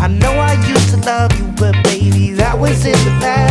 I know I used to love you, but baby, that was in the past.